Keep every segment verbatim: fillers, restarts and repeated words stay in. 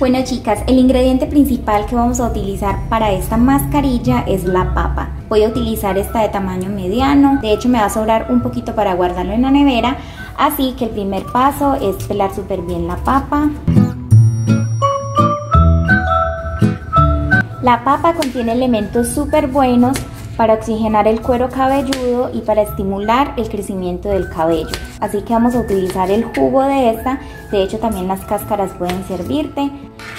Bueno chicas, el ingrediente principal que vamos a utilizar para esta mascarilla es la papa. Voy a utilizar esta de tamaño mediano, de hecho me va a sobrar un poquito para guardarlo en la nevera, así que el primer paso es pelar súper bien la papa. La papa contiene elementos súper buenos para oxigenar el cuero cabelludo y para estimular el crecimiento del cabello. Así que vamos a utilizar el jugo de esta, de hecho también las cáscaras pueden servirte,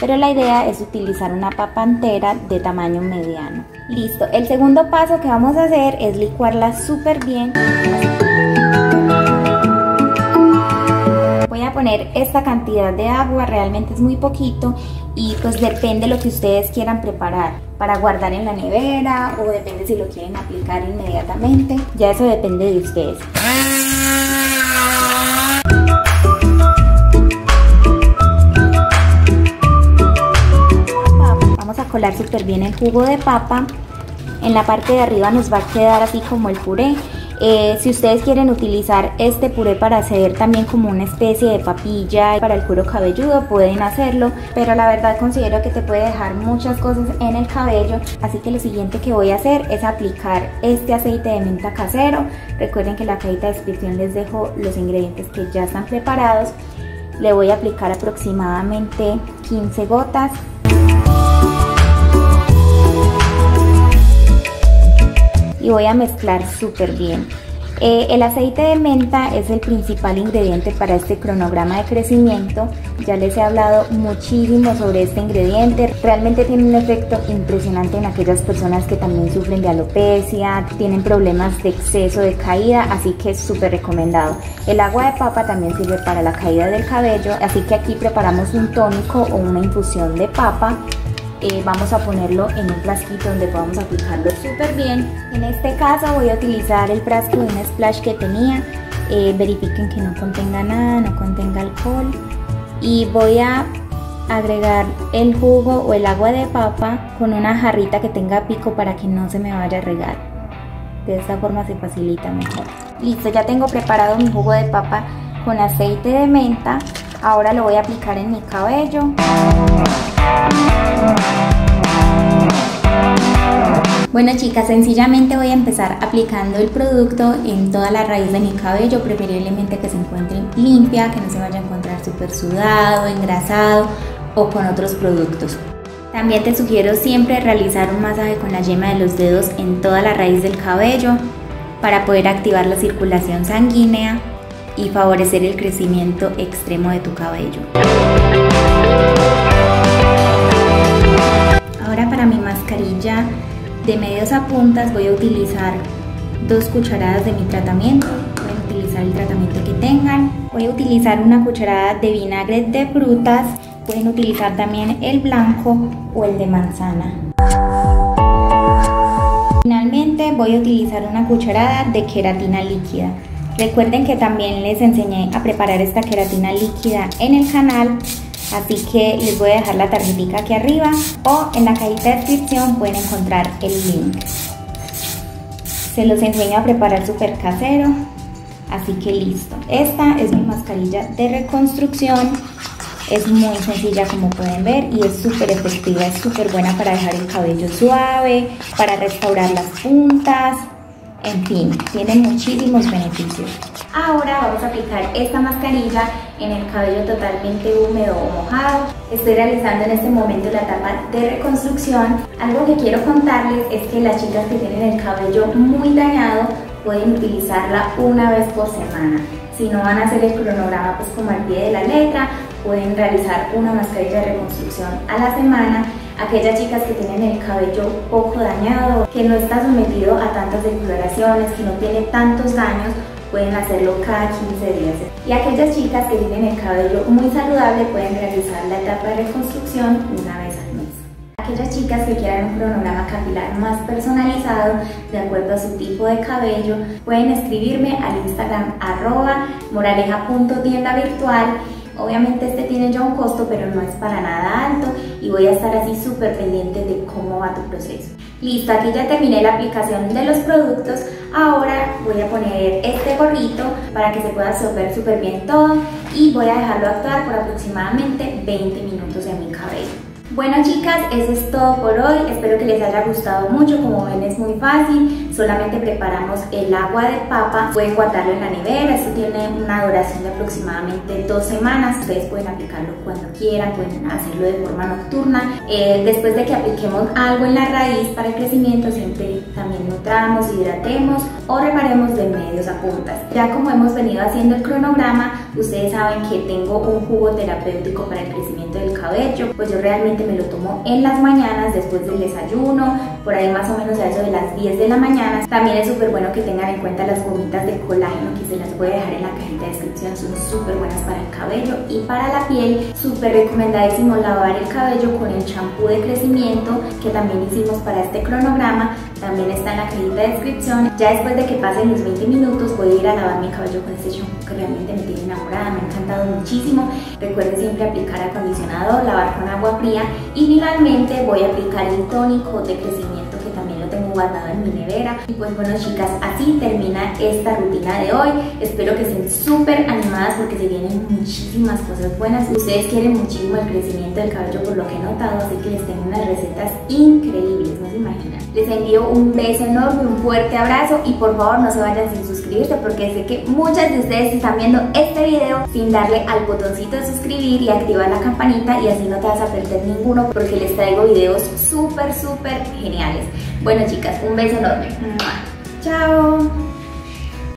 pero la idea es utilizar una papa entera de tamaño mediano. Listo, el segundo paso que vamos a hacer es licuarla súper bien. Voy a poner esta cantidad de agua, realmente es muy poquito y pues depende lo que ustedes quieran preparar para guardar en la nevera o depende si lo quieren aplicar inmediatamente, ya eso depende de ustedes. Vamos a colar súper bien el jugo de papa, en la parte de arriba nos va a quedar así como el puré. Eh, si ustedes quieren utilizar este puré para hacer también como una especie de papilla para el cuero cabelludo, pueden hacerlo, pero la verdad considero que te puede dejar muchas cosas en el cabello, así que lo siguiente que voy a hacer es aplicar este aceite de menta casero. Recuerden que en la cajita de descripción les dejo los ingredientes que ya están preparados. Le voy a aplicar aproximadamente quince gotas. Y voy a mezclar súper bien. Eh, el aceite de menta es el principal ingrediente para este cronograma de crecimiento. Ya les he hablado muchísimo sobre este ingrediente. Realmente tiene un efecto impresionante en aquellas personas que también sufren de alopecia, tienen problemas de exceso de caída, así que es súper recomendado. El agua de papa también sirve para la caída del cabello, así que aquí preparamos un tónico o una infusión de papa. Eh, vamos a ponerlo en un frasquito donde podamos aplicarlo súper bien. En este caso voy a utilizar el frasco de un splash que tenía. Eh, verifiquen que no contenga nada, no contenga alcohol. Y voy a agregar el jugo o el agua de papa con una jarrita que tenga pico para que no se me vaya a regar. De esta forma se facilita mejor. Listo, ya tengo preparado mi jugo de papa con aceite de menta. Ahora lo voy a aplicar en mi cabello. Bueno chicas, sencillamente voy a empezar aplicando el producto en toda la raíz de mi cabello, preferiblemente que se encuentre limpia, que no se vaya a encontrar súper sudado, engrasado o con otros productos. También te sugiero siempre realizar un masaje con la yema de los dedos en toda la raíz del cabello para poder activar la circulación sanguínea y favorecer el crecimiento extremo de tu cabello. Ahora para mi mascarilla de medios a puntas voy a utilizar dos cucharadas de mi tratamiento. Pueden utilizar el tratamiento que tengan. Voy a utilizar una cucharada de vinagre de frutas. Pueden utilizar también el blanco o el de manzana. Finalmente voy a utilizar una cucharada de queratina líquida. Recuerden que también les enseñé a preparar esta queratina líquida en el canal, así que les voy a dejar la tarjetita aquí arriba o en la cajita de descripción pueden encontrar el link. Se los enseño a preparar súper casero, así que listo. Esta es mi mascarilla de reconstrucción, es muy sencilla como pueden ver y es súper efectiva, es súper buena para dejar el cabello suave, para restaurar las puntas. En fin, tiene muchísimos beneficios. Ahora vamos a aplicar esta mascarilla en el cabello totalmente húmedo o mojado. Estoy realizando en este momento la etapa de reconstrucción. Algo que quiero contarles es que las chicas que tienen el cabello muy dañado pueden utilizarla una vez por semana. Si no van a hacer el cronograma pues como al pie de la letra, pueden realizar una mascarilla de reconstrucción a la semana. Aquellas chicas que tienen el cabello poco dañado, que no está sometido a tantas decoloraciones, que no tiene tantos daños, pueden hacerlo cada quince días. Y aquellas chicas que tienen el cabello muy saludable pueden realizar la etapa de reconstrucción una vez al mes. Aquellas chicas que quieran un cronograma capilar más personalizado de acuerdo a su tipo de cabello, pueden escribirme al Instagram arroba moraleja punto tienda virtual. Obviamente este tiene ya un costo, pero no es para nada alto y voy a estar así súper pendiente de cómo va tu proceso. Listo, aquí ya terminé la aplicación de los productos. Ahora voy a poner este gorrito para que se pueda absorber súper bien todo. y voy a dejarlo actuar por aproximadamente veinte minutos en mi cabello. Bueno chicas, eso es todo por hoy, espero que les haya gustado mucho. Como ven es muy fácil, solamente preparamos el agua de papa, pueden guardarlo en la nevera, esto tiene una duración de aproximadamente dos semanas, ustedes pueden aplicarlo cuando quieran, pueden hacerlo de forma nocturna. Eh, después de que apliquemos algo en la raíz para el crecimiento, siempre también nutramos, hidratemos o reparemos de medios a puntas. Ya como hemos venido haciendo el cronograma, ustedes saben que tengo un jugo terapéutico para el crecimiento del cabello, pues yo realmente me lo tomo en las mañanas después del desayuno, por ahí más o menos a eso de las diez de la mañana. También es súper bueno que tengan en cuenta las gomitas de colágeno, que se las voy a dejar en la cajita de descripción, son súper buenas para el cabello y para la piel. Súper recomendadísimo lavar el cabello con el champú de crecimiento que también hicimos para este cronograma, también está en la cajita de descripción. Ya después de que pasen los veinte minutos voy a ir a lavar mi cabello con este champú que realmente me tiene enamorada, me ha encantado muchísimo. Recuerden siempre aplicar acondicionador, lavar con agua fría. Y finalmente voy a aplicar el tónico de crecimiento que también lo tengo guardado en mi nevera. Y pues bueno chicas, así termina esta rutina de hoy. Espero que estén súper animadas porque se vienen muchísimas cosas buenas. Ustedes quieren muchísimo el crecimiento del cabello por lo que he notado, así que les tengo unas recetas increíbles, no se imaginan. Les envío un beso enorme, un fuerte abrazo y por favor no se vayan sin suscribirse porque sé que muchas de ustedes están viendo este video sin darle al botoncito de suscribir y activar la campanita, y así no te vas a perder ninguno porque les traigo videos súper súper geniales. Bueno chicas, un beso enorme. ¡Mua! Chao.